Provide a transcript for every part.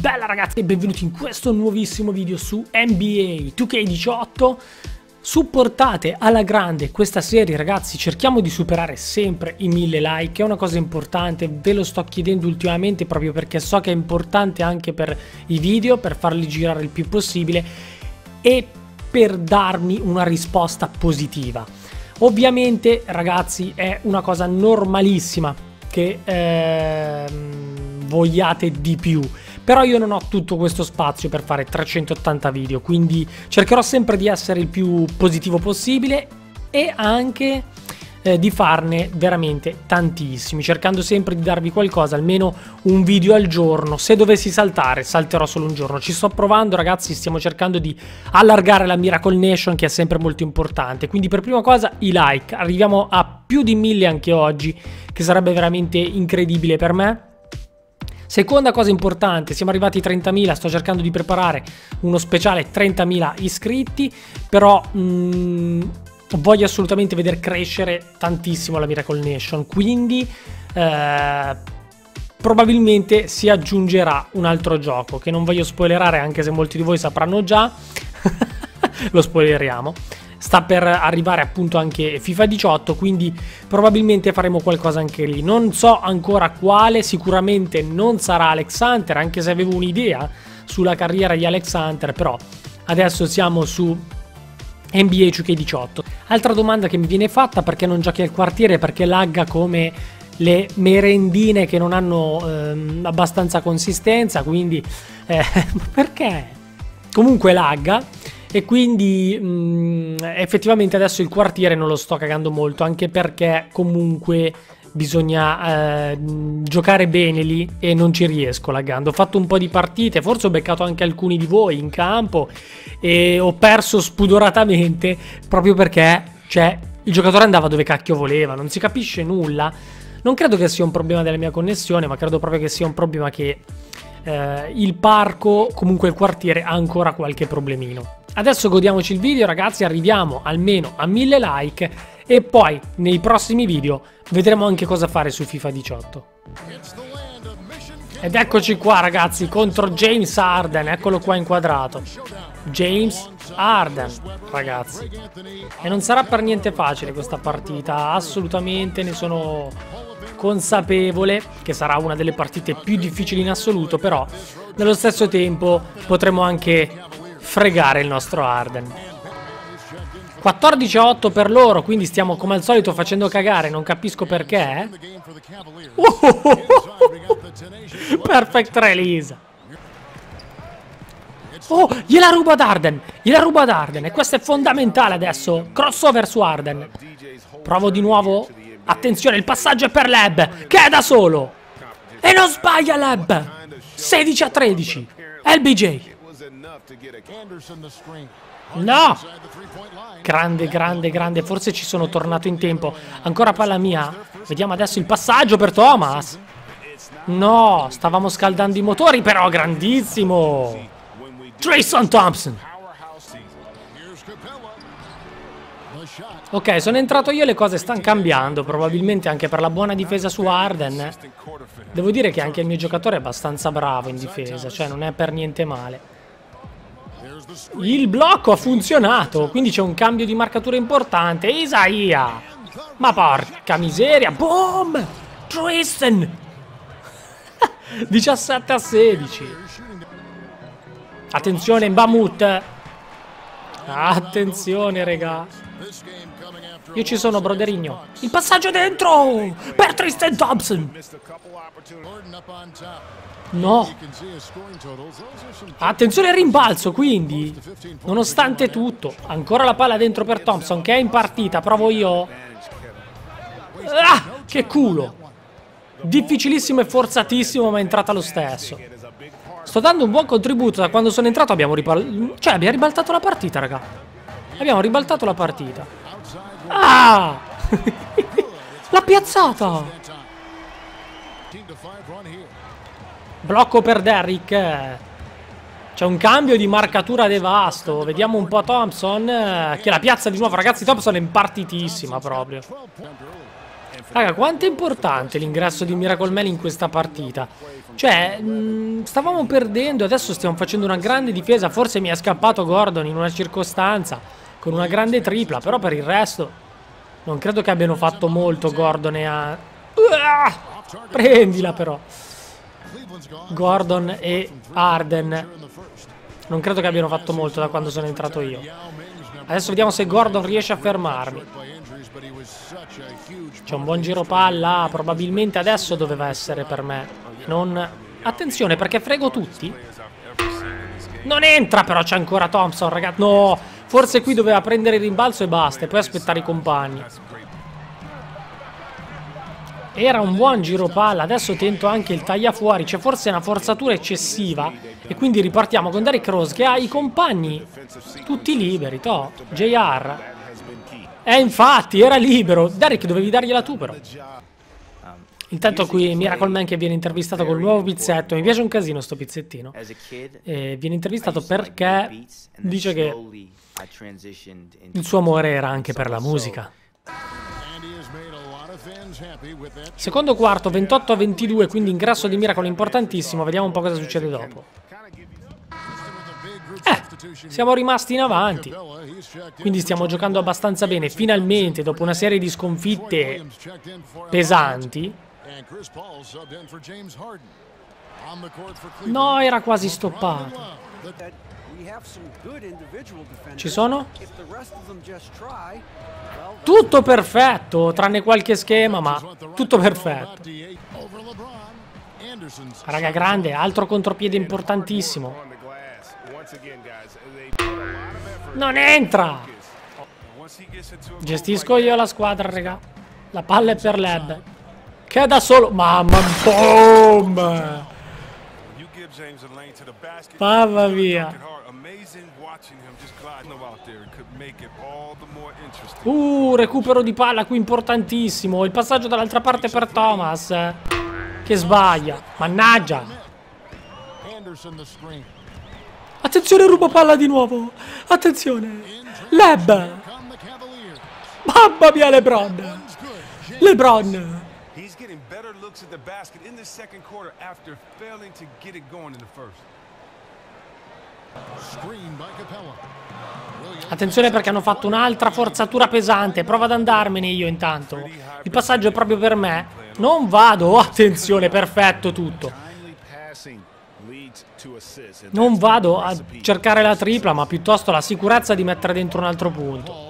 Bella ragazzi e benvenuti in questo nuovissimo video su NBA 2K18. Supportate alla grande questa serie ragazzi, cerchiamo di superare sempre i 1000 like, è una cosa importante, ve lo sto chiedendo ultimamente proprio perché so che è importante anche per i video, per farli girare il più possibile e per darmi una risposta positiva. Ovviamente ragazzi è una cosa normalissima che vogliate di più, però io non ho tutto questo spazio per fare 380 video, quindi cercherò sempre di essere il più positivo possibile e anche di farne veramente tantissimi, cercando sempre di darvi qualcosa, almeno un video al giorno. Se dovessi saltare, salterò solo un giorno. Ci sto provando ragazzi, stiamo cercando di allargare la Miracle Nation, che è sempre molto importante, quindi per prima cosa i like, arriviamo a più di 1000 anche oggi, che sarebbe veramente incredibile per me. Seconda cosa importante, siamo arrivati ai 30.000, sto cercando di preparare uno speciale 30.000 iscritti, però voglio assolutamente veder crescere tantissimo la Miracle Nation, quindi probabilmente si aggiungerà un altro gioco che non voglio spoilerare, anche se molti di voi sapranno già, lo spoileriamo. Sta per arrivare appunto anche FIFA 18, quindi probabilmente faremo qualcosa anche lì. Non so ancora quale, sicuramente non sarà Alexander, anche se avevo un'idea sulla carriera di Alexander, però adesso siamo su NBA 2K18. Altra domanda che mi viene fatta: perché non giochi al quartiere? Perché lagga come le merendine che non hanno abbastanza consistenza, quindi perché? Comunque lagga. E quindi effettivamente adesso il quartiere non lo sto cagando molto, anche perché comunque bisogna giocare bene lì e non ci riesco laggando. Ho fatto un po' di partite, forse ho beccato anche alcuni di voi in campo e ho perso spudoratamente proprio perché, cioè, il giocatore andava dove cacchio voleva, non si capisce nulla. Non credo che sia un problema della mia connessione, ma credo proprio che sia un problema che il parco, comunque il quartiere, ha ancora qualche problemino. Adesso godiamoci il video ragazzi, arriviamo almeno a 1000 like e poi nei prossimi video vedremo anche cosa fare su FIFA 18. Ed eccoci qua ragazzi contro James Harden, eccolo qua inquadrato. James Harden ragazzi, e non sarà per niente facile questa partita, assolutamente, ne sono consapevole che sarà una delle partite più difficili in assoluto, però nello stesso tempo potremo anche fregare il nostro Harden. 14-8 per loro, quindi stiamo come al solito facendo cagare, non capisco perché. Perfect release. Oh, gliela ruba ad Harden, gliela ruba ad Harden, e questo è fondamentale adesso. Crossover su Harden, provo di nuovo, attenzione, il passaggio è per Lab, che è da solo e non sbaglia. Lab, 16-13, LBJ. No, grande, grande, grande. Forse ci sono tornato in tempo. Ancora palla mia. Vediamo adesso il passaggio per Thomas. No, stavamo scaldando i motori, però grandissimo Tristan Thompson. Ok, sono entrato io e le cose stanno cambiando, probabilmente anche per la buona difesa su Harden. Devo dire che anche il mio giocatore è abbastanza bravo in difesa, cioè non è per niente male. Il blocco ha funzionato, quindi c'è un cambio di marcatura importante. Isaiah, ma porca miseria, boom, Tristan. 17-16. Attenzione Mbamut, attenzione regà, io ci sono broderigno. Il passaggio dentro per Tristan Thompson. No, attenzione al rimbalzo, quindi nonostante tutto ancora la palla dentro per Thompson, che è in partita. Provo io. Ah, che culo, difficilissimo e forzatissimo, ma è entrata lo stesso. Sto dando un buon contributo, da quando sono entrato abbiamo ribaltato la partita raga, abbiamo ribaltato la partita. Ah, l'ha piazzata. Blocco per Derrick. C'è un cambio di marcatura devasto. Vediamo un po' Thompson, che la piazza di nuovo ragazzi. Thompson è impartitissima proprio. Raga, quanto è importante l'ingresso di Miracle Man in questa partita. Cioè, stavamo perdendo, adesso stiamo facendo una grande difesa. Forse mi è scappato Gordon in una circostanza con una grande tripla, però per il resto non credo che abbiano fatto molto Gordon e a... prendila però. Gordon e Harden non credo che abbiano fatto molto da quando sono entrato io. Adesso vediamo se Gordon riesce a fermarmi. C'è un buon giro palla. Probabilmente adesso doveva essere per me. Non... attenzione perché frego tutti. Non entra, però c'è ancora Thompson, ragazzi. No, forse qui doveva prendere il rimbalzo e basta, e poi aspettare i compagni. Era un buon giro palla. Adesso tento anche il tagliafuori. C'è forse una forzatura eccessiva e quindi ripartiamo con Derrick Rose che ha i compagni tutti liberi. Toh, JR. Infatti era libero. Derrick, dovevi dargliela tu però. Intanto qui Miracle Man che viene intervistato col nuovo pizzetto. Mi piace un casino sto pizzettino. Viene intervistato perché dice che il suo amore era anche per la musica. Secondo quarto, 28-22, quindi ingresso di Miracle importantissimo. Vediamo un po' cosa succede dopo. Siamo rimasti in avanti, quindi stiamo giocando abbastanza bene. Finalmente, dopo una serie di sconfitte pesanti. No, era quasi stoppato. Ci sono? Tutto perfetto, tranne qualche schema, ma tutto perfetto. Raga, grande, altro contropiede importantissimo. Non entra! Gestisco io la squadra, raga. La palla è per Leb, che è da solo. Mamma, boom! Mamma mia. Recupero di palla qui importantissimo. Il passaggio dall'altra parte per Thomas, che sbaglia. Mannaggia. Attenzione, rubo palla di nuovo. Attenzione Leb. Mamma mia, LeBron. Attenzione perché hanno fatto un'altra forzatura pesante. Prova ad andarmene io intanto. Il passaggio è proprio per me. Non vado, attenzione, perfetto tutto. Non vado a cercare la tripla, ma piuttosto la sicurezza di mettere dentro un altro punto.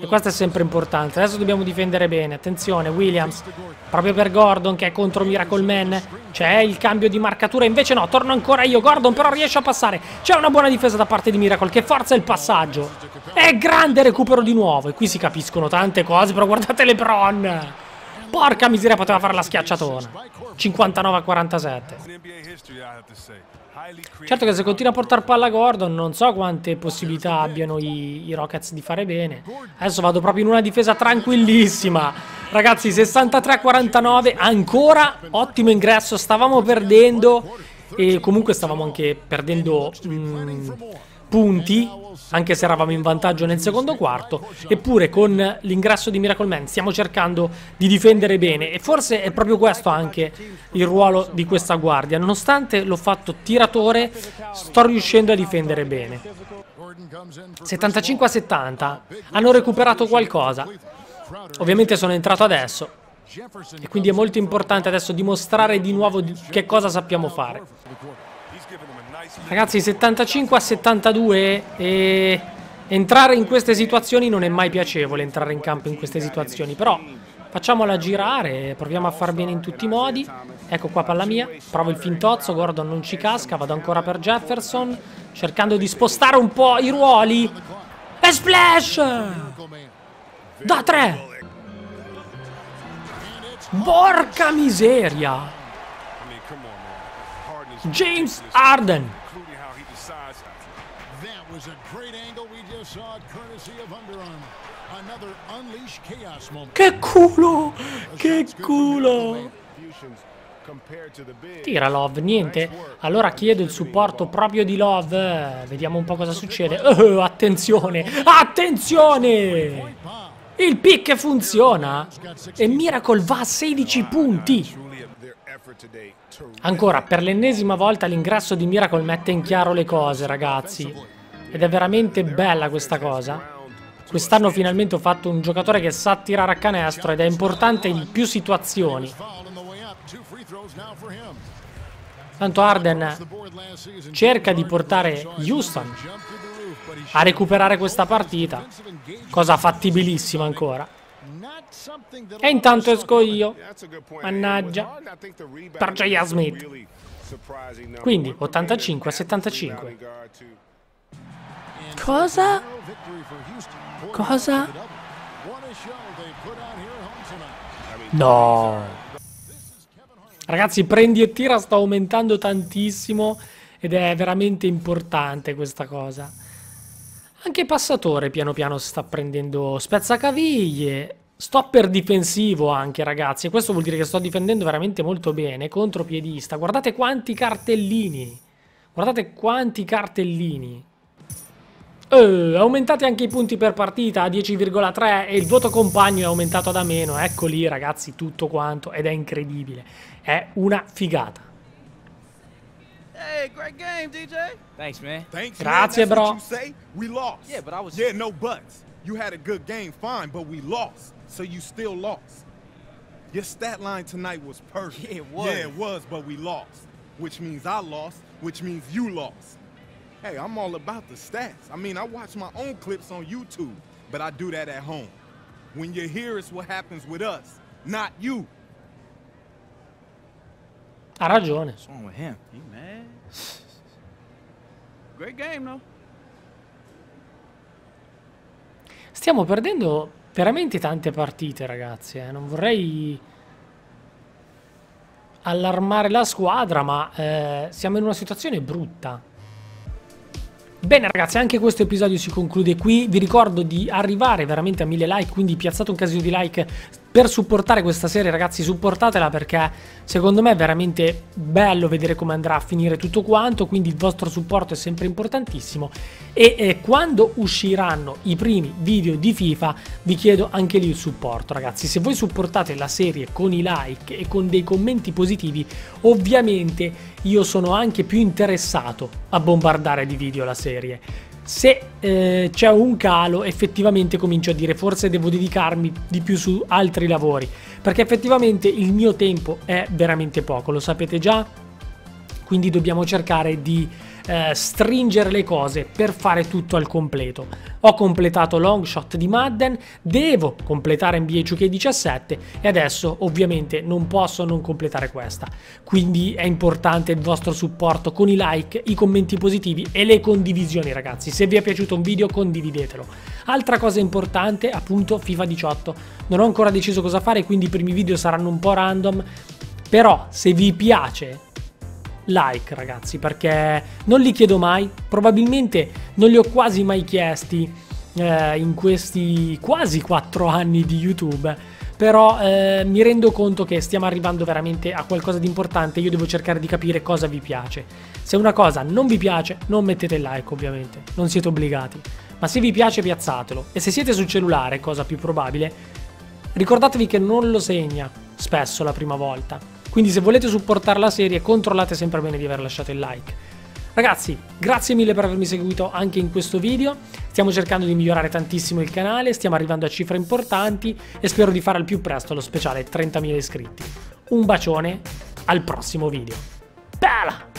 E questo è sempre importante. Adesso dobbiamo difendere bene. Attenzione Williams, proprio per Gordon che è contro Miracle Man. C'è il cambio di marcatura, invece no, torno ancora io. Gordon però riesce a passare. C'è una buona difesa da parte di Miracle che forza il passaggio. È grande, recupero di nuovo. E qui si capiscono tante cose, però guardate LeBron. Porca miseria, poteva fare la schiacciatona. 59-47. Certo che se continua a portare palla Gordon non so quante possibilità abbiano i Rockets di fare bene. Adesso vado proprio in una difesa tranquillissima. Ragazzi, 63-49, ancora ottimo ingresso. Stavamo perdendo e comunque stavamo anche perdendo punti, anche se eravamo in vantaggio nel secondo quarto. Eppure con l'ingresso di Miracle Man stiamo cercando di difendere bene, e forse è proprio questo anche il ruolo di questa guardia. Nonostante l'ho fatto tiratore, sto riuscendo a difendere bene. 75-70, hanno recuperato qualcosa. Ovviamente sono entrato adesso e quindi è molto importante adesso dimostrare di nuovo che cosa sappiamo fare. Ragazzi, 75-72, e entrare in queste situazioni non è mai piacevole, entrare in campo in queste situazioni, però facciamola girare, proviamo a far bene in tutti i modi. Ecco qua palla mia, provo il fintozzo, Gordon non ci casca, vado ancora per Jefferson, cercando di spostare un po' i ruoli. E splash! Da tre! Porca miseria! James Harden. Che culo! Che culo! Tira Love, niente. Allora chiedo il supporto proprio di Love. Vediamo un po' cosa succede. Attenzione! Attenzione! Il pick funziona e Miracle va a 16 punti. Ancora, per l'ennesima volta l'ingresso di Miracle mette in chiaro le cose, ragazzi. Ed è veramente bella questa cosa. Quest'anno finalmente ho fatto un giocatore che sa tirare a canestro ed è importante in più situazioni. Tanto Harden cerca di portare Houston a recuperare questa partita, cosa fattibilissima ancora. E intanto esco io, mannaggia, per J.R. Smith. Quindi 85-75. Cosa? Cosa? No. Ragazzi, prendi e tira sta aumentando tantissimo ed è veramente importante questa cosa. Anche Passatore piano piano sta prendendo spezzacaviglie. Stopper difensivo anche, ragazzi. E questo vuol dire che sto difendendo veramente molto bene. Contropiedista. Guardate quanti cartellini. Guardate quanti cartellini. Aumentate anche i punti per partita a 10,3 e il voto compagno è aumentato da meno. Ecco lì, ragazzi, tutto quanto, ed è incredibile. È una figata. Hey, great game, DJ. Thanks, man. Thanks, grazie, bro. You say? We lost. Yeah, but I was... yeah, no buts. You had a good game, fine, but we lost. So you still lost. Your stat line tonight was perfect. Yeah, it was. Yeah, it was, but we lost. Which means I lost, which means you lost. Hey, I'm all about the stats. I mean, I watch my own clips on YouTube, but I do that at home. When you're here, it's what happens with us, not you. Ha ragione. What's wrong with him? He mad? Great game, though. Stiamo perdendo veramente tante partite, ragazzi. Non vorrei allarmare la squadra, ma siamo in una situazione brutta. Bene, ragazzi, anche questo episodio si conclude qui. Vi ricordo di arrivare veramente a 1000 like, quindi piazzate un casino di like per supportare questa serie, ragazzi. Supportatela, perché secondo me è veramente bello vedere come andrà a finire tutto quanto, quindi il vostro supporto è sempre importantissimo. E quando usciranno i primi video di FIFA vi chiedo anche lì il supporto, ragazzi. Se voi supportate la serie con i like e con dei commenti positivi, ovviamente io sono anche più interessato a bombardare di video la serie. Se c'è un calo, effettivamente comincio a dire forse devo dedicarmi di più su altri lavori, perché effettivamente il mio tempo è veramente poco, lo sapete già, quindi dobbiamo cercare di stringere le cose per fare tutto al completo. Ho completato Long Shot di Madden, devo completare NBA 2K17 e adesso ovviamente non posso non completare questa, quindi è importante il vostro supporto con i like, i commenti positivi e le condivisioni, ragazzi. Se vi è piaciuto un video condividetelo. Altra cosa importante, appunto, FIFA 18, non ho ancora deciso cosa fare, quindi i primi video saranno un po' random, però se vi piace like, ragazzi, perché non li chiedo mai, probabilmente non li ho quasi mai chiesti in questi quasi 4 anni di YouTube, però mi rendo conto che stiamo arrivando veramente a qualcosa di importante. Io devo cercare di capire cosa vi piace. Se una cosa non vi piace non mettete il like, ovviamente non siete obbligati, ma se vi piace piazzatelo, e se siete sul cellulare, cosa più probabile, ricordatevi che non lo segna spesso la prima volta. Quindi se volete supportare la serie controllate sempre bene di aver lasciato il like. Ragazzi, grazie mille per avermi seguito anche in questo video. Stiamo cercando di migliorare tantissimo il canale, stiamo arrivando a cifre importanti e spero di fare al più presto lo speciale 30.000 iscritti. Un bacione, al prossimo video. Bella!